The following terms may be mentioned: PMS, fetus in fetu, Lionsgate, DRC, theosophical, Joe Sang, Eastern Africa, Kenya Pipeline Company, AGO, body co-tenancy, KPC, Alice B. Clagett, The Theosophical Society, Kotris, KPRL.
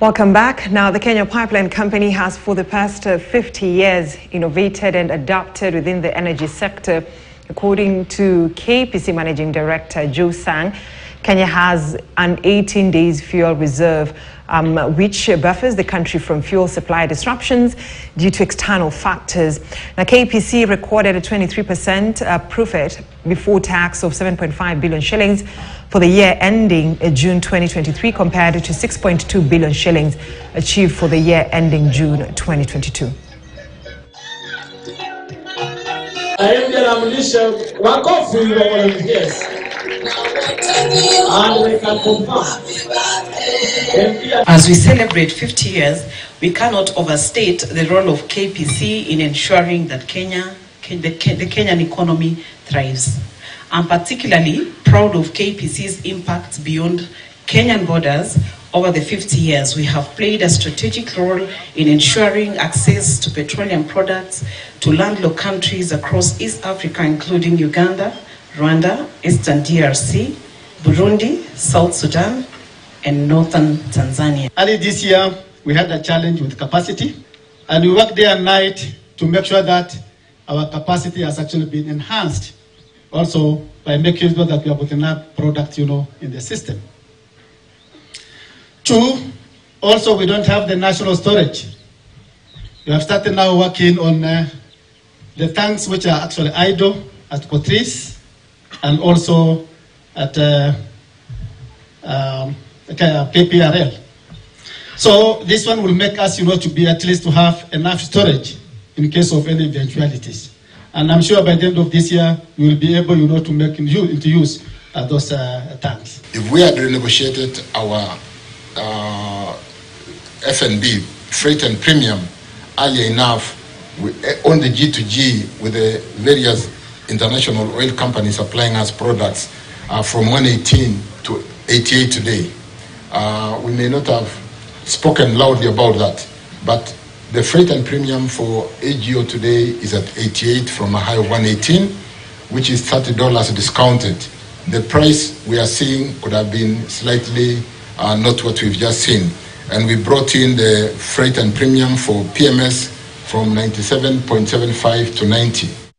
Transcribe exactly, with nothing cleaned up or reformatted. Welcome back. Now, the Kenya Pipeline Company has for the past fifty years innovated and adapted within the energy sector. According to K P C Managing Director Joe Sang, Kenya has an eighteen days fuel reserve, um, which buffers the country from fuel supply disruptions due to external factors. Now, K P C recorded a twenty-three percent uh, profit before tax of seven point five billion shillings for the year ending June twenty twenty-three, compared to six point two billion shillings achieved for the year ending June twenty twenty-two. As we celebrate fifty years, we cannot overstate the role of K P C in ensuring that Kenya, the Kenyan economy thrives. I'm particularly proud of K P C's impact beyond Kenyan borders. Over the fifty years, we have played a strategic role in ensuring access to petroleum products to landlocked countries across East Africa, including Uganda, Rwanda, Eastern D R C, Burundi, South Sudan, and Northern Tanzania. Early this year, we had a challenge with capacity, and we worked day and night to make sure that our capacity has actually been enhanced, also by making sure that we are putting up products, you know, in the system. Two, also we don't have the national storage. We have started now working on uh, the tanks which are actually idle at Kotris, and also at uh, um, K P R L. So this one will make us, you know, to be at least to have enough storage in case of any eventualities. And I'm sure by the end of this year, we will be able, you know, to make into use uh, those uh, tanks. If we had renegotiated our uh, F and B, freight and premium, early enough, we, on the G to G with the various international oil companies supplying us products uh, from one eighteen to eighty-eight today. Uh, we may not have spoken loudly about that, but the freight and premium for A G O today is at eighty-eight from a high of one eighteen, which is thirty dollars discounted. The price we are seeing could have been slightly uh, not what we've just seen. And we brought in the freight and premium for P M S from ninety-seven point seven five to ninety.